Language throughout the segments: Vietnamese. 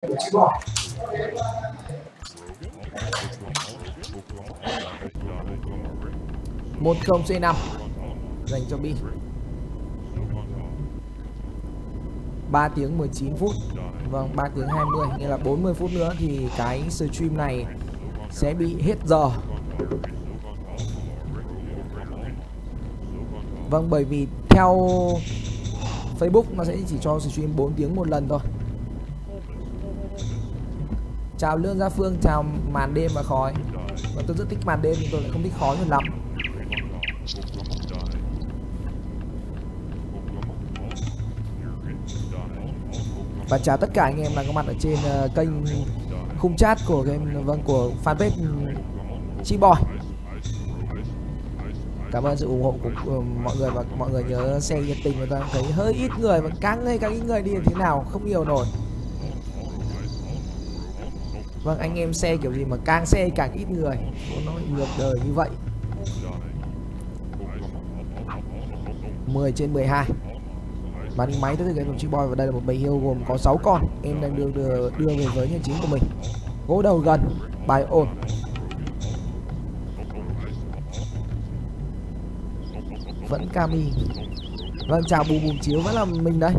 10C5 dành cho Bi. 3 tiếng 19 phút. Vâng, 3 tiếng 20, nghĩa là 40 phút nữa thì cái stream này sẽ bị hết giờ. Vâng, bởi vì theo Facebook nó sẽ chỉ cho stream 4 tiếng một lần thôi. Chào Lương Gia Phương, chào màn đêm và khói. Và tôi rất thích màn đêm nhưng tôi lại không thích khói nhiều lắm. Và chào tất cả anh em đang có mặt ở trên kênh khung chat của game, vâng, của fanpage ChipBoy. Cảm ơn sự ủng hộ của mọi người, và mọi người nhớ share nhiệt tình. Người ta thấy hơi ít người và càng ít người đi thế nào không nhiều nổi. Vâng, anh em share kiểu gì mà càng share càng ít người, nó ngược đời như vậy. 10/12 bắn máy tới từ game của ChipBoy, và đây là một bầy hiêu gồm có 6 con. Em đang đưa về với nhân chính của mình. Gỗ đầu gần, bài ổn. Vẫn Kami. Vâng, chào Bùm Bùm Chiếu, vẫn là mình đấy.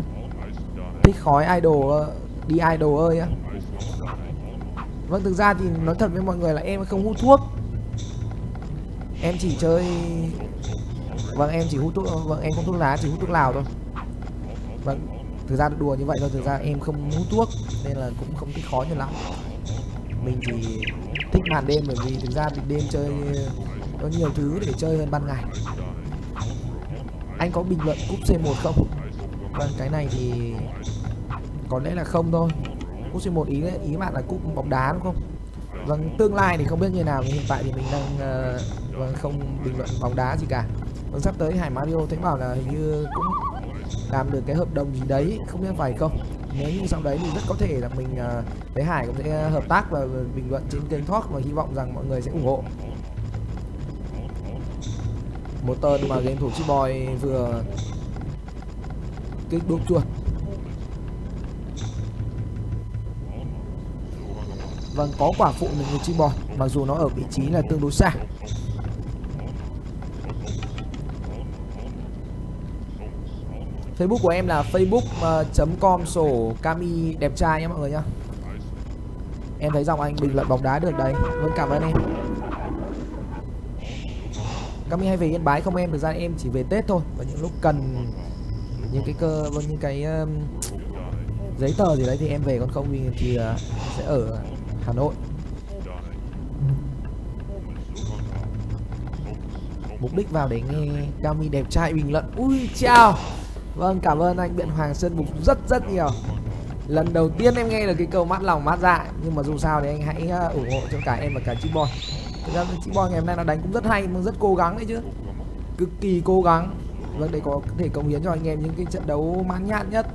Thích khói idol, đi idol ơi á. Vâng, thực ra thì nói thật với mọi người là em không hút thuốc. Em chỉ chơi... Vâng, em chỉ hút thuốc... Vâng, em không thuốc lá, chỉ hút thuốc lào thôi. Vâng, thực ra đùa như vậy thôi, thực ra em không hút thuốc nên là cũng không thích khó nhiều lắm. Mình thì thích màn đêm bởi vì thực ra thì đêm chơi có nhiều thứ để chơi hơn ban ngày. Anh có bình luận cúp C1 không? Vâng, cái này thì có lẽ là không thôi. Cúp C1 ý bạn là cúp bóng đá đúng không? Vâng, tương lai thì không biết như nào, nhưng hiện tại thì mình đang không bình luận bóng đá gì cả. Vâng, sắp tới Hải Mario thấy bảo là hình như cũng làm được cái hợp đồng gì đấy, không biết phải không. Nếu như sau đấy thì rất có thể là mình với Hải cũng sẽ hợp tác và bình luận trên kênh Talk, và hy vọng rằng mọi người sẽ ủng hộ. Một tên mà game thủ ChipBoy vừa kích đốt chuột. Vâng, có quả phụ mình của ChipBoy, mặc dù nó ở vị trí là tương đối xa. Facebook của em là facebook.com/Kami đẹp trai nhé mọi người nhá. Em thấy dòng anh bình luận bóng đá được đấy. Vâng, cảm ơn em. Kami hay về Yên Bái không em? Thực ra em chỉ về Tết thôi, và những lúc cần những cái giấy tờ gì đấy thì em về, còn không thì sẽ ở Hà Nội. Mục đích vào để nghe Kami đẹp trai bình luận. Ui chào. Vâng, cảm ơn anh Biện Hoàng Sơn Bục rất nhiều. Lần đầu tiên em nghe được cái câu mát lòng mát dạ. Nhưng mà dù sao thì anh hãy ủng hộ cho cả em và cả ChipBoy. Thực ra ChipBoy ngày hôm nay nó đánh cũng rất hay, cũng rất cố gắng đấy chứ. Cực kỳ cố gắng. Vâng, để có thể cống hiến cho anh em những cái trận đấu mãn nhãn nhất.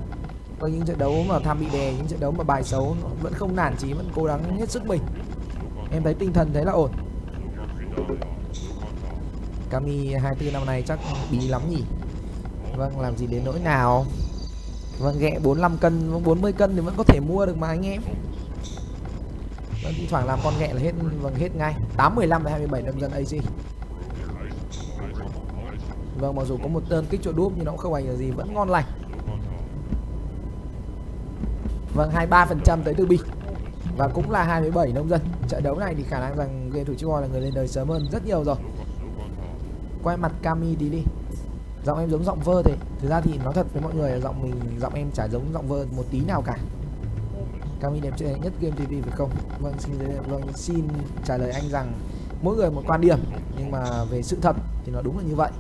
Và những trận đấu mà tham bị đè, những trận đấu mà bài xấu, nó vẫn không nản chí, vẫn cố gắng hết sức mình. Em thấy tinh thần thấy là ổn. Kami 24 năm nay chắc bí lắm nhỉ. Vâng, làm gì đến nỗi nào. Vâng, ghẹ 45 cân, 40 cân thì vẫn có thể mua được mà anh em. Vâng, thi thoảng làm con ghẹ là hết, vâng, hết ngay. 8-15 và 27 đâm dân AC. Vâng, mặc dù có một tên kích chuột đúp nhưng nó cũng không ảnh hưởng gì, vẫn ngon lành. Vâng, 23% tới từ Bi. Và cũng là 27 nông dân. Trận đấu này thì khả năng rằng game thủ ChipBoy là người lên đời sớm hơn rất nhiều rồi. Quay mặt Kami đi. Giọng em giống giọng vơ thế. Thực ra thì nói thật với mọi người, giọng em chả giống giọng vơ một tí nào cả. Kami đẹp trai nhất game TV phải không? Vâng, xin trả lời anh rằng mỗi người một quan điểm, nhưng mà về sự thật thì nó đúng là như vậy.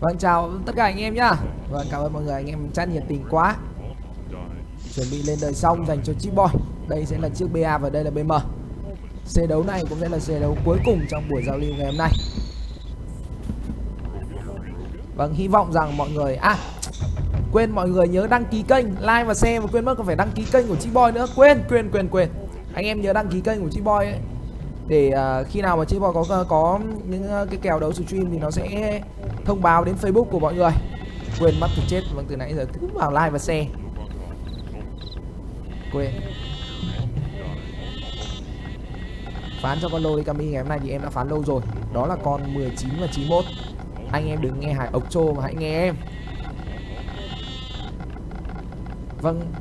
Vâng, chào tất cả anh em nhá. Vâng, cảm ơn mọi người, anh em chat nhiệt tình quá. Chuẩn bị lên đời xong dành cho ChipBoy. Đây sẽ là chiếc BA và đây là BM. Xe đấu này cũng sẽ là xe đấu cuối cùng trong buổi giao lưu ngày hôm nay. Vâng, hy vọng rằng mọi người... Quên mọi người nhớ đăng ký kênh, like và share, và quên mất còn phải đăng ký kênh của ChipBoy nữa. Quên. Anh em nhớ đăng ký kênh của ChipBoy ấy. Để khi nào mà ChipBoy có những cái kèo đấu stream thì nó sẽ thông báo đến Facebook của mọi người. Quên mất thì chết, vâng, từ nãy giờ cứ vào like và share. Quên. Phán cho con lô đi Kami, ngày hôm nay thì em đã phán lâu rồi. Đó là con 19 và 91. Anh em đừng nghe Hải Ốc Châu mà hãy nghe em. Vâng.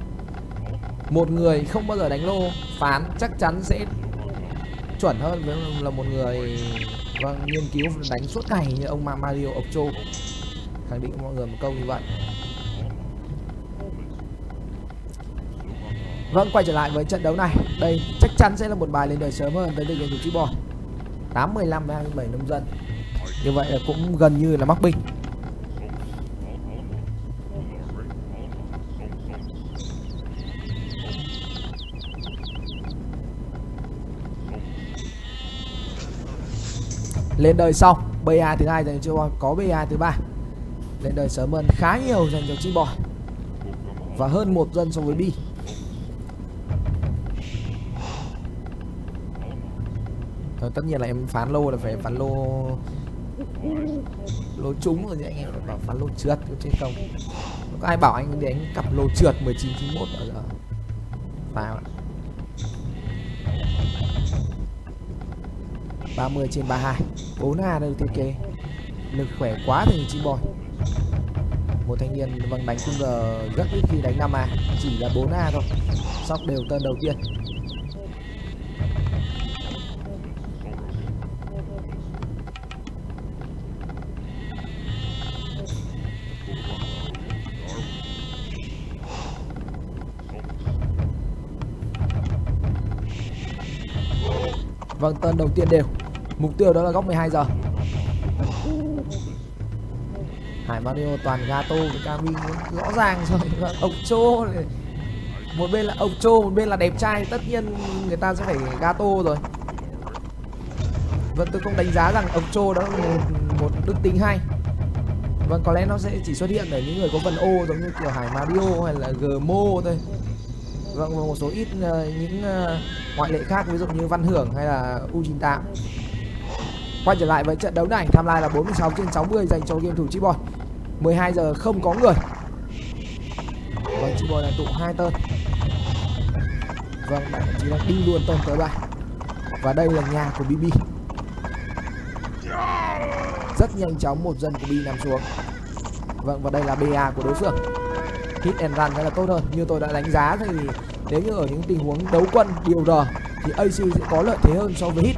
Một người không bao giờ đánh lô, phán chắc chắn sẽ chuẩn hơn là một người vâng nghiên cứu đánh suốt ngày như ông Mario Ốc Châu. Khẳng định mọi người một câu như vậy. Vâng, quay trở lại với trận đấu này. Đây chắc chắn sẽ là một bài lên đời sớm hơn tới đội của ChipBoy. 8-15 với 27 nông dân. Như vậy là cũng gần như là mắc binh. Lên đời sau, BA thứ 2 dành cho ChipBoy, có BA thứ 3. Lên đời sớm hơn khá nhiều dành cho ChipBoy. Và hơn một dân so với BiBi. Tất nhiên là em phán lô là phải phán lô trúng rồi, thì anh em phải bảo phán lô trượt trên không. Có ai bảo anh đến cặp lô trượt 1991 ở giờ vào 30/32 4A đâu thiết kế lực khỏe quá thì ChipBoy. Một thanh niên vâng đánh cung giờ rất ít khi đánh 5A, chỉ là 4A thôi. Sóc đều tên đầu tiên. Vâng, tên đầu tiên đều. Mục tiêu đó là góc 12 giờ. Hải Mario toàn Gato với Kami rõ ràng rồi. Ốc Châu, một bên là Ốc Châu, một bên là đẹp trai, tất nhiên người ta sẽ phải Gato rồi. Vâng, tôi không đánh giá rằng Ốc Châu đó là một đức tính hay. Vâng, có lẽ nó sẽ chỉ xuất hiện ở những người có vần ô giống như kiểu Hải Mario hay là Gmo thôi. Vâng, một số ít những ngoại lệ khác, ví dụ như Văn Hưởng hay là U98. Quay trở lại với trận đấu này, tham lai là 46/60 dành cho game thủ ChipBoy. 12 giờ không có người. Vâng, ChipBoy đang tụ 2 tơn. Vâng, bạn chỉ đang đi luôn tơn tới 3. Và đây là nhà của BiBi. Rất nhanh chóng một dân của BiBi nằm xuống. Vâng, và đây là BA của đối phương. Hit and run sẽ là tốt hơn. Như tôi đã đánh giá thì nếu như ở những tình huống đấu quân điều R thì AC sẽ có lợi thế hơn so với hit,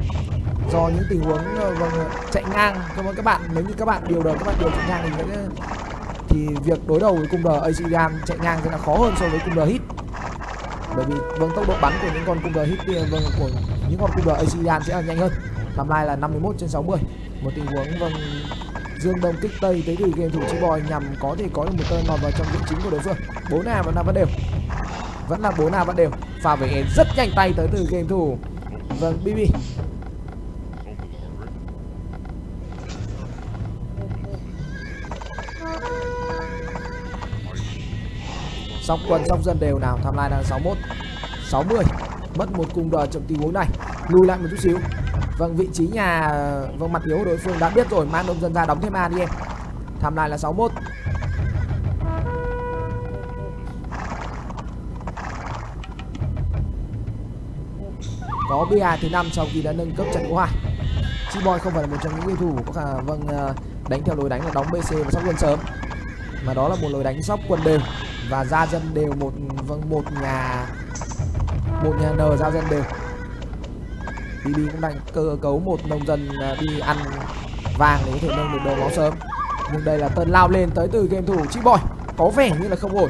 do những tình huống vâng, chạy ngang. Các bạn nếu như các bạn điều R, các bạn điều chạy ngang thì việc đối đầu với cung R AC Ram chạy ngang sẽ là khó hơn so với cung R hit, bởi vì vâng tốc độ bắn của những con cung R hit vâng của những con cung R AC Ram sẽ là nhanh hơn. Tham lai là 51/60, một tình huống vâng dương đông kích tây tới từ game thủ ChipBoy nhằm có thể có được một tên lọt vào trong vị trí của đối phương. 4A vẫn đều, vẫn là 4A vẫn đều. Pha về rất nhanh tay tới từ game thủ vâng BiBi. Sóc quân sóc dân đều nào. Tham lai đang 61/60, mất một cung đờ trong tình huống này. Lùi lại một chút xíu. Vâng, vị trí nhà vâng mặt yếu của đối phương đã biết rồi, mang đông dân ra đóng thêm A đi em. Tham lai là 61. Có BA thứ 5 sau khi đã nâng cấp trận đấu 2. ChipBoy không phải là một trong những game thủ có khả vâng đánh theo lối đánh là đóng BC và sóc quân sớm, mà đó là một lối đánh sóc quân đều và ra dân đều, một vâng một nhà N ra dân đều. BiBi cũng đang cơ cấu một nông dân đi ăn vàng để có thể nâng được đồ máu sớm. Nhưng đây là tên lao lên tới từ game thủ ChipBoy, có vẻ như là không ổn.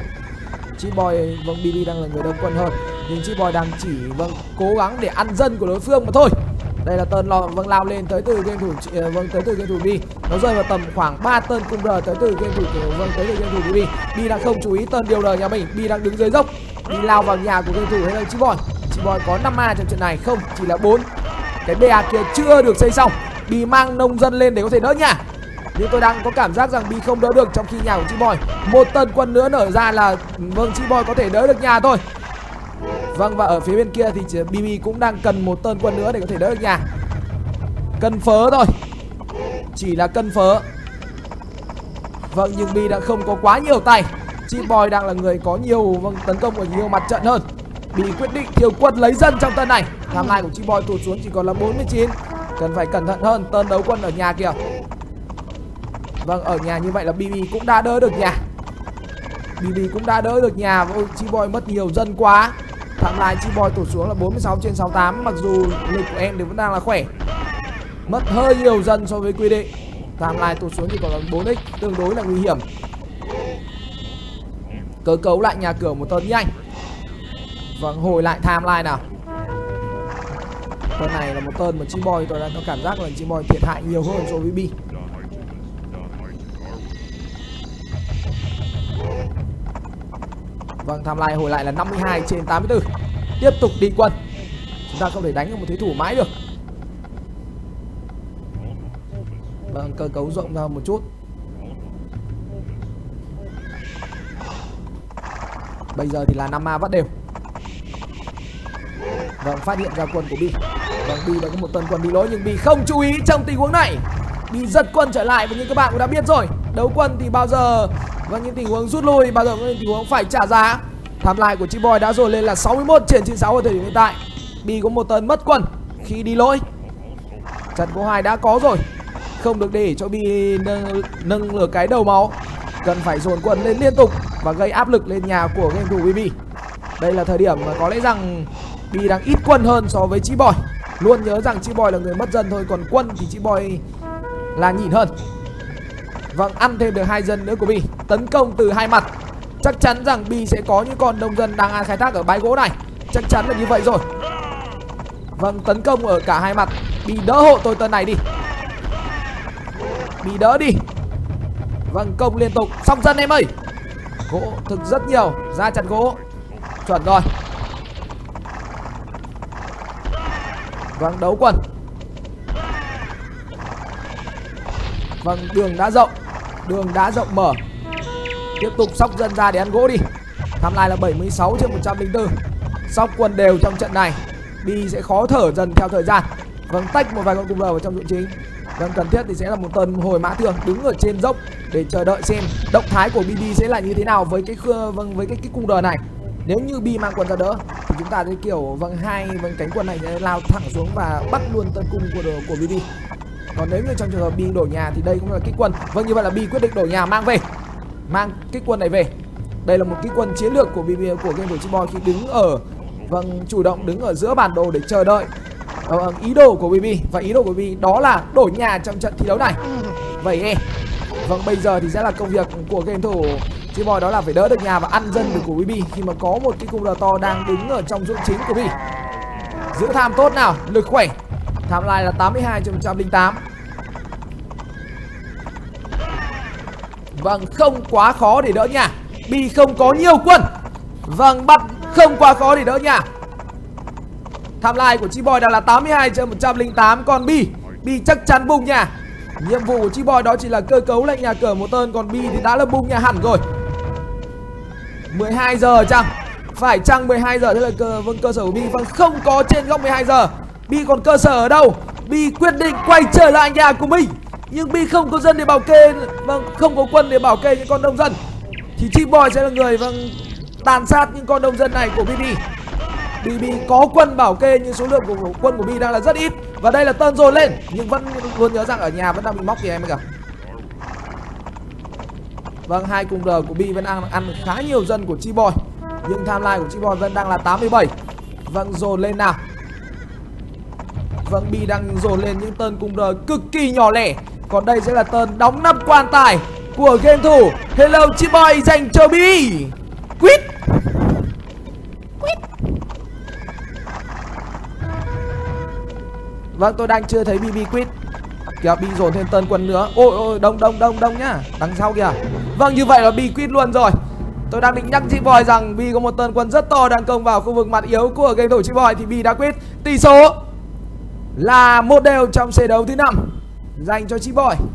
ChipBoy vâng BiBi đang là người đông quân hơn, nhưng ChipBoy đang chỉ vâng cố gắng để ăn dân của đối phương mà thôi. Đây là tên vâng lao lên tới từ game thủ vâng tới từ game thủ BiBi. Nó rơi vào tầm khoảng 3 tên cùng R tới từ game thủ vâng tới từ game thủ BiBi. BiBi đang không chú ý tên điều R nhà mình, BiBi đang đứng dưới dốc, đi lao vào nhà của game thủ hay là ChipBoy. ChipBoy có 5A trong trận này không, chỉ là 4. Cái BA kia chưa được xây xong. BiBi mang nông dân lên để có thể đỡ nhà. nhưng tôi đang có cảm giác rằng Bi không đỡ được, trong khi nhà của ChipBoy một tần quân nữa nở ra là vâng, ChipBoy có thể đỡ được nhà thôi. Vâng, và ở phía bên kia thì BiBi cũng đang cần một tơn quân nữa để có thể đỡ được nhà. Cân phớ thôi, chỉ là cân phớ. Vâng, nhưng Bi đã không có quá nhiều tay, ChipBoy đang là người có nhiều tấn công ở nhiều mặt trận hơn. Bi quyết định thiếu quân lấy dân trong tơn này. Tham lai của ChipBoy tụt xuống chỉ còn là 49. Cần phải cẩn thận hơn, tơn đấu quân ở nhà kìa. Vâng, ở nhà như vậy là BiBi cũng đã đỡ được nhà. BiBi cũng đã đỡ được nhà. Ôi, ChipBoy mất nhiều dân quá. Thẳng lại ChipBoy tụt xuống là 46/68. Mặc dù lực của em thì vẫn đang là khỏe, mất hơi nhiều dân so với quy định. Thẳng lại tụt xuống thì còn là 4x, tương đối là nguy hiểm. Cơ cấu lại nhà cửa một tơn nhanh. Vâng, hồi lại timeline nào. Tơn này là một tơn mà ChipBoy tôi đang có cảm giác là ChipBoy thiệt hại nhiều hơn so với BiBi. Vâng, timeline hồi lại là 52/84. Tiếp tục đi quân. Chúng ta không thể đánh được một thế thủ mãi được. Vâng, cơ cấu rộng ra một chút. Bây giờ thì là 5A bắt đều. Vâng, phát hiện ra quân của Bi. Vâng, Bi đã có một tần quân bị lỗi nhưng Bi không chú ý trong tình huống này. Bi giật quân trở lại và như các bạn cũng đã biết rồi, đấu quân thì bao giờ và những tình huống rút lui, bao giờ những tình huống phải trả giá. Tham lai của ChipBoy đã dồn lên là 61/96 ở thời điểm hiện tại. Bi có một tấn mất quân khi đi lỗi. Trận có 2 đã có rồi, không được để cho Bi nâng lửa cái đầu máu. Cần phải dồn quân lên liên tục và gây áp lực lên nhà của game thủ BiBi. Đây là thời điểm mà có lẽ rằng Bi đang ít quân hơn so với ChipBoy. Luôn nhớ rằng ChipBoy là người mất dân thôi, còn quân thì ChipBoy là nhịn hơn. Vâng, ăn thêm được 2 dân nữa của Bi. Tấn công từ hai mặt. Chắc chắn rằng Bi sẽ có những con nông dân đang khai thác ở bãi gỗ này. Chắc chắn là như vậy rồi. Vâng, tấn công ở cả hai mặt. Bi đỡ hộ tôi tấn này đi. Bi đỡ đi. Vâng, công liên tục. Xong dân em ơi. Gỗ thực rất nhiều. Ra chặt gỗ. Chuẩn rồi. Vâng, đấu quân. Vâng, đường đã rộng. Đường đã rộng mở. Tiếp tục sóc dân ra để ăn gỗ đi. Tham lai là 76/104. Sóc quân đều trong trận này. Bi sẽ khó thở dần theo thời gian. Vâng, tách một vài con cung lờ vào trong đội chính. Vâng, cần thiết thì sẽ là một tần hồi mã thường đứng ở trên dốc để chờ đợi xem động thái của BiBi sẽ là như thế nào với cái cung lờ này. Nếu như Bi mang quân ra đỡ thì chúng ta thấy kiểu cánh quân này sẽ lao thẳng xuống và bắt luôn tấn cung của BiBi. Còn nếu như trong trường hợp Bi đổ nhà thì đây cũng là kích quân. Vâng, như vậy là Bi quyết định đổ nhà mang về. Mang kích quân này về. Đây là một kích quân chiến lược của BiBi, của game thủ ChipBoy khi đứng ở chủ động đứng ở giữa bản đồ để chờ đợi ý đồ của BiBi. Và ý đồ của BiBi đó là đổ nhà trong trận thi đấu này. Vậy vâng, bây giờ thì sẽ là công việc của game thủ ChipBoy, đó là phải đỡ được nhà và ăn dân được của BiBi khi mà có một cái cung đờ to đang đứng ở trong ruộng chính của BiBi. Giữ tham tốt nào, lực khỏe. Tham lai là 82/108. Vâng, không quá khó để đỡ nhà. Bi không có nhiều quân. Vâng, bắt không quá khó để đỡ nhà. Tham lai của ChipBoy đang là 82/108. Còn Bi chắc chắn bùng nhà. Nhiệm vụ của ChipBoy đó chỉ là cơ cấu lại nhà cửa một tơn. Còn Bi thì đã là bùng nhà hẳn rồi. 12 giờ chăng? Phải chăng 12 giờ thế là cơ sở của Bi? Vâng, không có trên góc 12 giờ. Bi còn cơ sở ở đâu? Bi quyết định quay trở lại nhà của mình. Nhưng Bi không có dân để bảo kê, vâng, không có quân để bảo kê những con nông dân. Thì ChipBoy sẽ là người tàn sát những con nông dân này của BiBi. BiBi có quân bảo kê nhưng số lượng của quân của Bi đang là rất ít. Và đây là tơn dồn lên, nhưng vẫn luôn nhớ rằng ở nhà vẫn đang bị móc thì em ấy cả. Vâng, hai cung đờ của Bi vẫn đang ăn khá nhiều dân của ChipBoy. Nhưng timeline của ChipBoy vẫn đang là 87. Vâng, dồn lên nào. Vâng, Bi đang dồn lên những tơn cung đờ cực kỳ nhỏ lẻ. Còn đây sẽ là tơn đóng nắp quan tài của game thủ Hello ChipBoy dành cho Bi. Quýt. Quýt. Vâng, tôi đang chưa thấy BiBi quýt. Kìa, Bi dồn thêm tơn quân nữa. Ôi ôi, đông nhá, đằng sau kìa. Vâng, như vậy là Bi quýt luôn rồi. Tôi đang định nhắc ChipBoy rằng Bi có một tơn quân rất to đang công vào khu vực mặt yếu của game thủ ChipBoy thì Bi đã quýt. Tỷ số là 1 đều trong set đấu thứ 5 dành cho ChipBoy.